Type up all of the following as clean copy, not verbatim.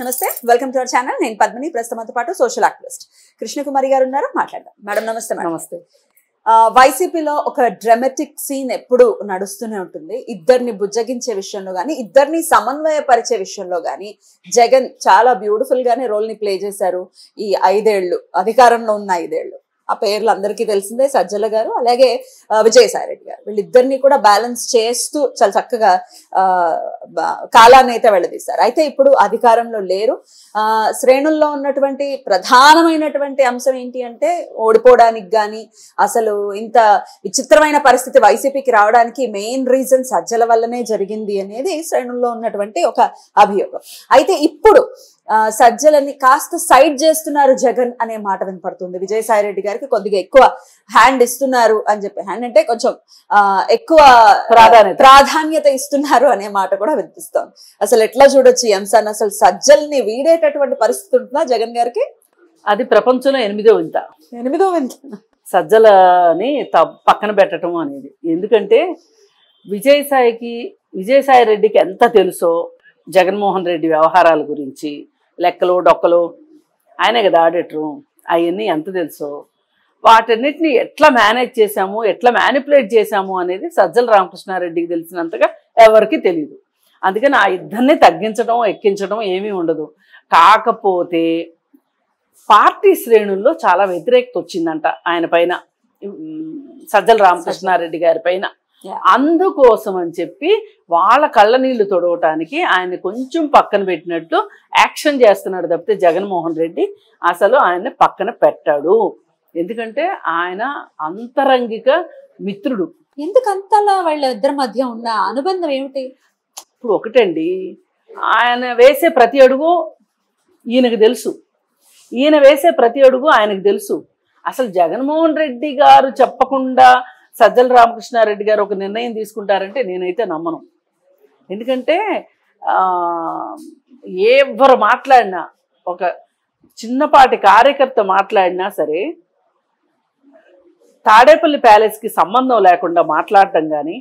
Namaste, welcome to our channel. Nenu Padmani, Prastamatapatu, social activist. Krishna Kumari garu unnaru matladam. Madam namaste. Namaste. YCP lo oka dramatic scene eppudu nadustune untundi. Iddarni bujjaginche vishayamlo gaani, iddarni samanvaya pariche vishayamlo gaani, Jagan chala beautiful gaane role ni play chesaru. Ee 5 ఏళ్లు అధికారంలో ఉన్న 5 ఏళ్లు. ఆ పేర్లు అందరికీ తెలిసిందే, సజ్జల గారు అలాగే విజయ్ సైరెడ్డి గారు, వీళ్ళిద్దరిని కూడా బ్యాలెన్స్ చేస్తూ చాలా చక్కగా కాలాన్ని అయితే వెళ్ళదీశారు. అయితే ఇప్పుడు అధికారంలో లేరు. శ్రేణుల్లో ఉన్నటువంటి ప్రధానమైనటువంటి అంశం ఏంటి అంటే ఓడిపోవడానికి కానీ అసలు ఇంత విచిత్రమైన పరిస్థితి వైసీపీకి రావడానికి మెయిన్ రీజన్ సజ్జల వల్లనే జరిగింది అనేది శ్రేణుల్లో ఉన్నటువంటి ఒక అభియోగం. అయితే ఇప్పుడు సజ్జలని కాస్త సైడ్ చేస్తున్నారు జగన్ అనే మాట వినపడుతుంది. విజయ్ సైరెడ్డి గారికి కొద్దిగా ఎక్కువ హ్యాండ్ ఇస్తున్నారు అని చెప్పి, హ్యాండ్ అంటే కొంచెం ఎక్కువ ప్రాధాన్యత ఇస్తున్నారు అనే మాట కూడా వినిపిస్తోంది. అసలు ఎట్లా చూడొచ్చు ఈ అంశాన్ని? అసలు సజ్జల్ని వీడేటటువంటి పరిస్థితి ఉంటుందా జగన్ గారికి? అది ప్రపంచంలో 8వ వింత సజ్జలని పక్కన పెట్టడం అనేది. ఎందుకంటే విజయసాయిరెడ్డికి ఎంత తెలుసో జగన్మోహన్ రెడ్డి వ్యవహారాల గురించి, లెక్కలు డొక్కలు, ఆయనే కదా ఆడిటరు, అవన్నీ ఎంత తెలుసో వాటన్నిటిని ఎట్లా మేనేజ్ చేశాము, ఎట్లా మ్యానిపులేట్ చేశాము అనేది సజ్జల రామకృష్ణారెడ్డికి తెలిసినంతగా ఎవరికి తెలియదు. అందుకని ఆ ఇద్దరిని తగ్గించడం ఎక్కించడం ఏమీ ఉండదు. కాకపోతే పార్టీ శ్రేణుల్లో చాలా వ్యతిరేకత వచ్చిందంట ఆయన పైన, సజ్జల రామకృష్ణారెడ్డి గారి పైన. అందుకోసం అని చెప్పి వాళ్ళ కళ్ళ నీళ్లు తొడవటానికి ఆయన కొంచెం పక్కన పెట్టినట్టు యాక్షన్ చేస్తున్నాడు తప్పితే జగన్మోహన్ రెడ్డి అసలు ఆయన్ని పక్కన పెట్టాడు. ఎందుకంటే ఆయన అంతరంగిక మిత్రుడు. ఎందుకంతలా వాళ్ళ ఇద్దరి మధ్య ఉన్న అనుబంధం ఏమిటి? ఇప్పుడు ఒకటండి, ఆయన వేసే ప్రతి అడుగు ఈయనకు తెలుసు, ఈయన వేసే ప్రతి అడుగు ఆయనకు తెలుసు. అసలు జగన్మోహన్ రెడ్డి గారు చెప్పకుండా సజ్జల రామకృష్ణారెడ్డి గారు ఒక నిర్ణయం తీసుకుంటారంటే నేనైతే నమ్మను. ఎందుకంటే ఎవరు మాట్లాడినా, ఒక చిన్నపాటి కార్యకర్త మాట్లాడినా సరే, తాడేపల్లి ప్యాలెస్కి సంబంధం లేకుండా మాట్లాడటం కానీ,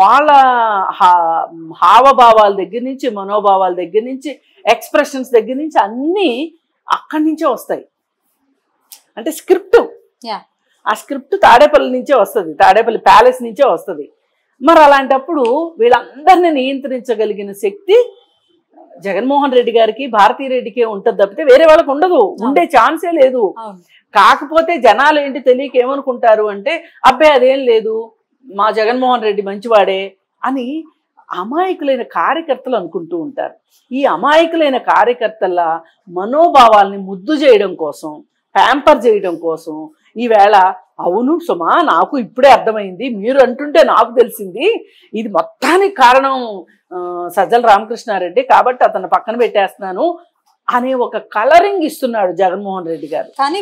వాళ్ళ హావభావాల దగ్గర నుంచి, మనోభావాల దగ్గర నుంచి, ఎక్స్ప్రెషన్స్ దగ్గర నుంచి అన్నీ అక్కడి నుంచే వస్తాయి. అంటే స్క్రిప్ట్, ఆ స్క్రిప్ట్ తాడేపల్లి నుంచే వస్తుంది, తాడేపల్లి ప్యాలెస్ నుంచే వస్తుంది. మరి అలాంటప్పుడు వీళ్ళందరినీ నియంత్రించగలిగిన శక్తి జగన్మోహన్ రెడ్డి గారికి, భారతీరెడ్డికే ఉంటుంది తప్పితే వేరే వాళ్ళకు ఉండదు, ఉండే ఛాన్సే లేదు. కాకపోతే జనాలు ఏంటి తెలియక ఏమనుకుంటారు అంటే, అబ్బాయి అదేం లేదు మా జగన్మోహన్ రెడ్డి మంచివాడే అని అమాయకులైన కార్యకర్తలు అనుకుంటూ ఉంటారు. ఈ అమాయకులైన కార్యకర్తల మనోభావాల్ని ముద్దు చేయడం కోసం, ప్యాంపర్ చేయడం కోసం ఈవేళ అవును సుమా నాకు ఇప్పుడే అర్థమైంది, మీరు అంటుంటే నాకు తెలిసింది, ఇది మొత్తానికి కారణం సజ్జల రామకృష్ణారెడ్డి కాబట్టి అతను పక్కన పెట్టేస్తున్నాను అనే ఒక కలరింగ్ ఇస్తున్నాడు జగన్మోహన్ రెడ్డి గారు. కానీ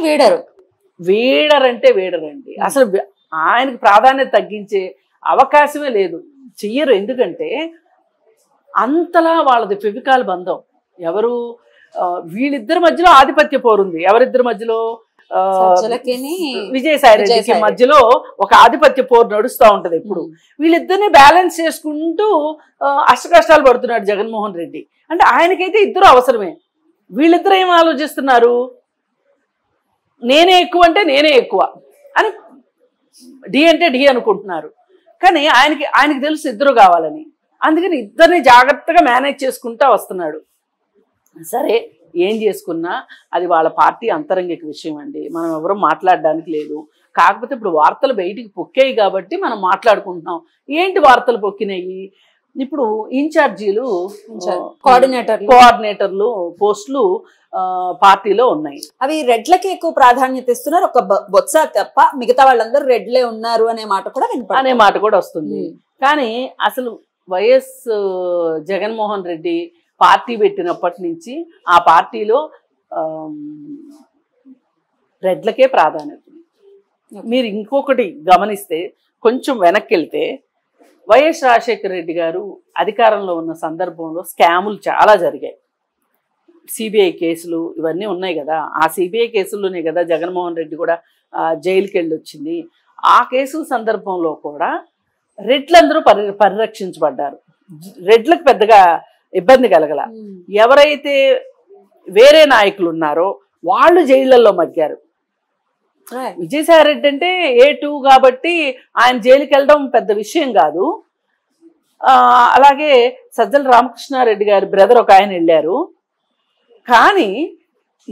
వీడరంటే వీడరండి, అసలు ఆయనకు ప్రాధాన్యత తగ్గించే అవకాశమే లేదు, చెయ్యరు. ఎందుకంటే అంతలా వాళ్ళది ఫెవికాల బంధం. ఎవరు వీళ్ళిద్దరి మధ్యలో ఆధిపత్య పోరుంది, ఎవరిద్దరి మధ్యలో విజయసాయిరెడ్డికి మధ్యలో ఒక ఆధిపత్య పోరు నడుస్తూ ఉంటది. ఇప్పుడు వీళ్ళిద్దరిని బ్యాలెన్స్ చేసుకుంటూ అష్ట కష్టాలు పడుతున్నాడు జగన్మోహన్ రెడ్డి. అంటే ఆయనకైతే ఇద్దరు అవసరమే. వీళ్ళిద్దరు ఏం ఆలోచిస్తున్నారు, నేనే ఎక్కువ అంటే నేనే ఎక్కువ అని, డి అంటే డి అనుకుంటున్నారు. కానీ ఆయనకి తెలుసు ఇద్దరు కావాలని, అందుకని ఇద్దరిని జాగ్రత్తగా మేనేజ్ చేసుకుంటా వస్తున్నాడు. సరే ఏం చేసుకున్నా అది వాళ్ళ పార్టీ అంతరంగిక విషయం అండి, మనం ఎవరూ మాట్లాడడానికి లేదు. కాకపోతే ఇప్పుడు వార్తలు బయటికి పొక్కాయి కాబట్టి మనం మాట్లాడుకుంటున్నాం. ఏంటి వార్తలు పొక్కినాయి? ఇప్పుడు ఇన్ఛార్జీలు, కోఆర్డినేటర్లు పోస్టులు పార్టీలో ఉన్నాయి. అవి రెడ్లకి ఎక్కువ ప్రాధాన్యత ఇస్తున్నారు, ఒక బొత్స తప్ప మిగతా వాళ్ళందరూ రెడ్లే ఉన్నారు అనే మాట కూడా వస్తుంది. కానీ అసలు వైఎస్ జగన్మోహన్ రెడ్డి పార్టీ పెట్టినప్పటి నుంచి ఆ పార్టీలో రెడ్లకే ప్రాధాన్యత. మీరు ఇంకొకటి గమనిస్తే, కొంచెం వెనక్కి వెళ్తే వైఎస్ రాజశేఖర రెడ్డి గారు అధికారంలో ఉన్న సందర్భంలో స్కాములు చాలా జరిగాయి, సిబిఐ కేసులు ఇవన్నీ ఉన్నాయి కదా. ఆ సిబిఐ కేసుల్లోనే కదా జగన్మోహన్ రెడ్డి కూడా జైలుకి వెళ్ళి వచ్చింది. ఆ కేసుల సందర్భంలో కూడా రెడ్లందరూ పరిరక్షించబడ్డారు. రెడ్లకు పెద్దగా ఇబ్బంది కలగల. ఎవరైతే వేరే నాయకులు ఉన్నారో వాళ్ళు జైళ్ళల్లో మగ్గారు. విజయసాయిరెడ్డి అంటే A2 కాబట్టి ఆయన జైలుకి వెళ్ళడం పెద్ద విషయం కాదు. అలాగే సజ్జల రామకృష్ణారెడ్డి గారి బ్రదర్ ఒక ఆయన వెళ్ళారు. కానీ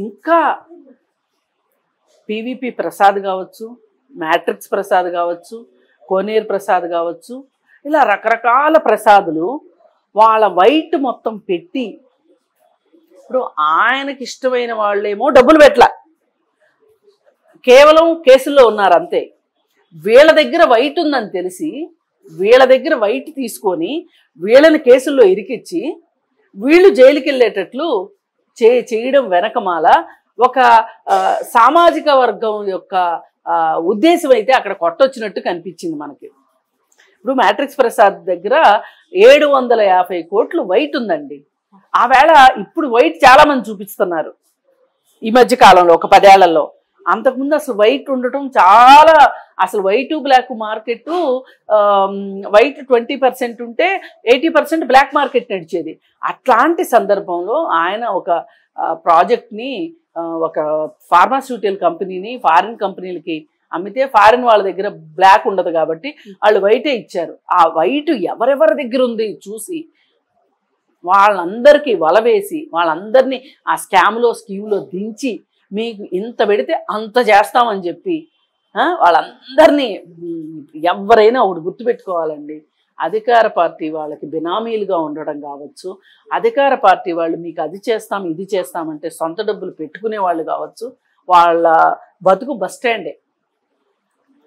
ఇంకా PVP ప్రసాద్ కావచ్చు, మ్యాట్రిక్స్ ప్రసాద్ కావచ్చు, కోనేరు ప్రసాద్ కావచ్చు, ఇలా రకరకాల ప్రసాదులు వాళ్ళ వైట్ మొత్తం పెట్టి ఇప్పుడు ఆయనకి ఇష్టమైన వాళ్ళేమో డబ్బులు పెట్టలా, కేవలం కేసుల్లో ఉన్నారు అంతే. వీళ్ళ దగ్గర వైట్ ఉందని తెలిసి వీళ్ళ దగ్గర వైట్ తీసుకొని వీళ్ళని కేసుల్లో ఇరికిచ్చి వీళ్ళు జైలుకి వెళ్ళేటట్లు చేయడం వెనకమాల ఒక సామాజిక వర్గం యొక్క ఉద్దేశం అయితే అక్కడ కొట్టొచ్చినట్టు కనిపించింది మనకి. ఇప్పుడు మ్యాట్రిక్స్ ప్రసాద్ దగ్గర 750 కోట్లు వైట్ ఉందండి. ఆవేళ ఇప్పుడు వైట్ చాలా మంది చూపిస్తున్నారు ఈ మధ్య కాలంలో, ఒక 10 ఏళ్లలో. అంతకుముందు అసలు వైట్ ఉండటం చాలా, అసలు వైట్ బ్లాక్ మార్కెట్, వైట్ 20% ఉంటే 80% బ్లాక్ మార్కెట్ నడిచేది. అట్లాంటి సందర్భంలో ఆయన ఒక ప్రాజెక్ట్ని, ఒక ఫార్మాస్యూటికల్ కంపెనీని ఫారిన్ కంపెనీలకి అమ్మితే ఫారిన్ వాళ్ళ దగ్గర బ్లాక్ ఉండదు కాబట్టి వాళ్ళు వైటే ఇచ్చారు. ఆ వైట్ ఎవరెవరి దగ్గర ఉంది చూసి వాళ్ళందరికీ వలవేసి వాళ్ళందరినీ ఆ స్కామ్లో స్కీమ్లో దించి మీకు ఇంత పెడితే అంత చేస్తామని చెప్పి వాళ్ళందరినీ, ఎవరైనా ఒకటి గుర్తుపెట్టుకోవాలండి, అధికార పార్టీ వాళ్ళకి బినామీలుగా ఉండడం కావచ్చు, అధికార పార్టీ వాళ్ళు మీకు అది చేస్తాం ఇది చేస్తామంటే సొంత డబ్బులు పెట్టుకునే వాళ్ళు కావచ్చు, వాళ్ళ బతుకు బస్ స్టాండే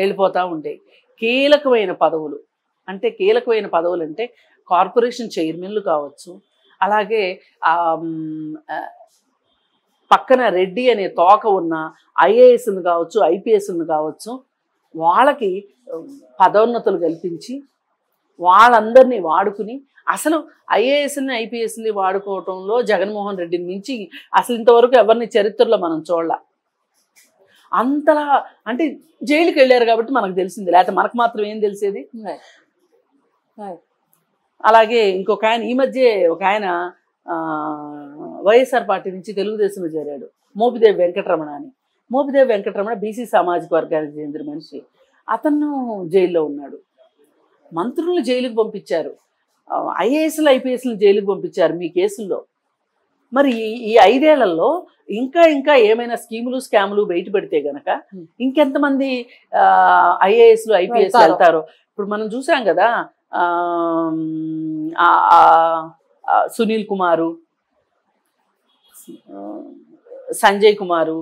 వెళ్ళిపోతూ ఉండే కీలకమైన పదవులు. అంటే కీలకమైన పదవులు అంటే కార్పొరేషన్ చైర్మన్లు కావచ్చు, అలాగే పక్కన రెడ్డి అనే తోక ఉన్న IASను కావచ్చు, IPSను కావచ్చు, వాళ్ళకి పదోన్నతులు కల్పించి వాళ్ళందరినీ వాడుకుని, అసలు IASని IPSని వాడుకోవటంలో జగన్మోహన్ రెడ్డిని మించి అసలు ఇంతవరకు ఎవరిని చరిత్రలో మనం చూడాల. అంతలా అంటే జైలుకి వెళ్ళారు కాబట్టి మనకు తెలిసింది, లేకపోతే మనకు మాత్రం ఏం తెలిసేది. అలాగే ఇంకొక ఆయన ఈ మధ్య ఒక ఆయన వైఎస్ఆర్ పార్టీ నుంచి తెలుగుదేశంలో చేరాడు, మోపిదేవి వెంకటరమణ అని. మోపిదేవి వెంకటరమణ BC సామాజిక వర్గానికి చెందిన మనిషి. అతను జైల్లో ఉన్నాడు. మంత్రులను జైలుకు పంపించారు, IASలు IPSలు జైలుకు పంపించారు మీ కేసుల్లో. మరి ఈ 5 ఏళ్లలో ఇంకా ఏమైనా స్కీములు స్కాములు బయట పెడితే గనక ఇంకెంతమంది IASలు IPSలు వెళ్తారో. ఇప్పుడు మనం చూసాం కదా సునీల్ కుమారు, సంజయ్ కుమారు,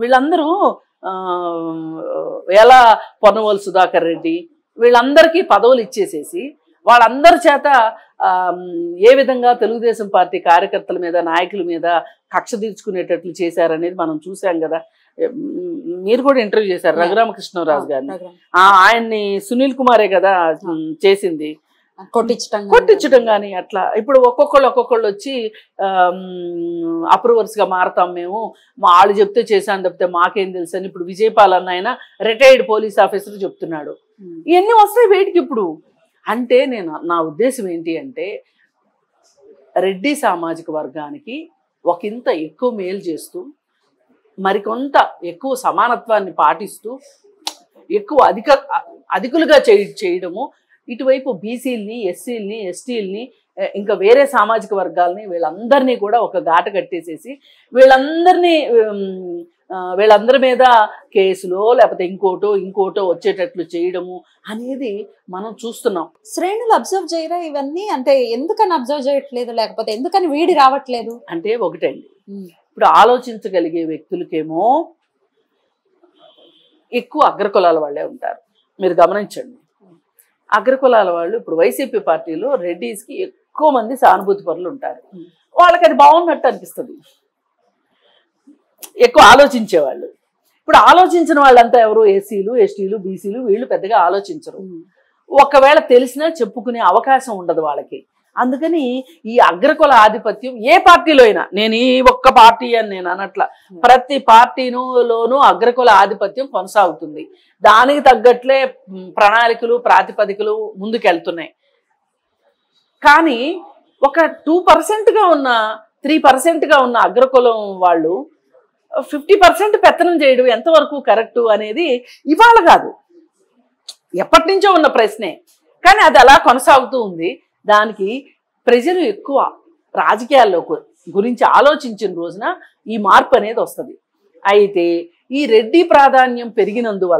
వీళ్ళందరూ ఎలా పొన్నవోలు సుధాకర్ రెడ్డి, వీళ్ళందరికీ పదవులు ఇచ్చేసేసి వాళ్ళందరి చేత ఏ విధంగా తెలుగుదేశం పార్టీ కార్యకర్తల మీద నాయకుల మీద కక్ష తీర్చుకునేటట్లు చేశారనేది మనం చూసాం కదా. మీరు కూడా ఇంటర్వ్యూ చేశారు రఘురామకృష్ణరాజు గారిని, ఆయన్ని సునీల్ కుమారే కదా చేసింది కొట్టించడం కానీ అట్లా. ఇప్పుడు ఒక్కొక్కళ్ళు వచ్చి అప్రూవర్స్గా మారతాం మేము, వాళ్ళు చెప్తే చేశాను తప్పితే మాకేం తెలుసు అని. ఇప్పుడు విజయపాలన్న ఆయన రిటైర్డ్ పోలీస్ ఆఫీసర్ చెప్తున్నాడు. ఇవన్నీ వస్తాయి వేటికి ఇప్పుడు. అంటే నా ఉద్దేశం ఏంటి అంటే రెడ్డి సామాజిక వర్గానికి ఒకంత ఎక్కువ మేలు చేస్తూ, మరికొంత ఎక్కువ సమానత్వాన్ని పాటిస్తూ, ఎక్కువ అధికులుగా చేయడము, ఇటువైపు BC లని SC లని ఇంకా వేరే సామాజిక వర్గాలని వీళ్ళందరినీ కూడా ఒక ఘాట కట్టేసేసి వీళ్ళందరి మీద కేసులో లేకపోతే ఇంకోటో వచ్చేటట్లు చేయడము అనేది మనం చూస్తున్నాం. శ్రేణులు అబ్జర్వ్ చేయరా ఇవన్నీ? అంటే ఎందుకని అబ్జర్వ్ చేయట్లేదు, లేకపోతే ఎందుకని వీడి రావట్లేదు అంటే ఒకటండి, ఇప్పుడు ఆలోచించగలిగే వ్యక్తులకేమో ఎక్కువ అగ్రకులాల వాళ్ళే ఉంటారు. మీరు గమనించండి, అగ్రకులాల వాళ్ళు ఇప్పుడు YCP పార్టీలో రెడ్డీస్కి ఎక్కువ మంది సానుభూతి పరులు ఉంటారు. వాళ్ళకి అది బాగున్నట్టు అనిపిస్తుంది, ఎక్కువ ఆలోచించేవాళ్ళు. ఇప్పుడు ఆలోచించిన వాళ్ళంతా ఎవరు? ఎస్సీలు, ఎస్టీలు, బీసీలు, వీళ్ళు పెద్దగా ఆలోచించరు. ఒకవేళ తెలిసినా చెప్పుకునే అవకాశం ఉండదు వాళ్ళకి. అందుకని ఈ అగ్రకుల ఆధిపత్యం ఏ పార్టీలో అయినా, నేను ఈ ఒక్క పార్టీ అని నేను అనట్లా, ప్రతి పార్టీలోనూ అగ్రకుల ఆధిపత్యం కొనసాగుతుంది. దానికి తగ్గట్లే ప్రణాళికలు, ప్రాతిపదికలు ముందుకెళ్తున్నాయి. కానీ ఒక 2%గా ఉన్న, 3%గా ఉన్న అగ్రకులం వాళ్ళు 50% పెత్తనం చేయడం ఎంతవరకు కరెక్టు అనేది ఇవాళ కాదు, ఎప్పటి నుంచో ఉన్న ప్రశ్నే. కానీ అది అలా కొనసాగుతూ ఉంది. దానికి ప్రజలు ఎక్కువ రాజకీయాల్లో గురించి ఆలోచించిన రోజున ఈ మార్పు అనేది వస్తుంది. అయితే ఈ రెడ్డి ప్రాధాన్యం పెరిగినందువల్ల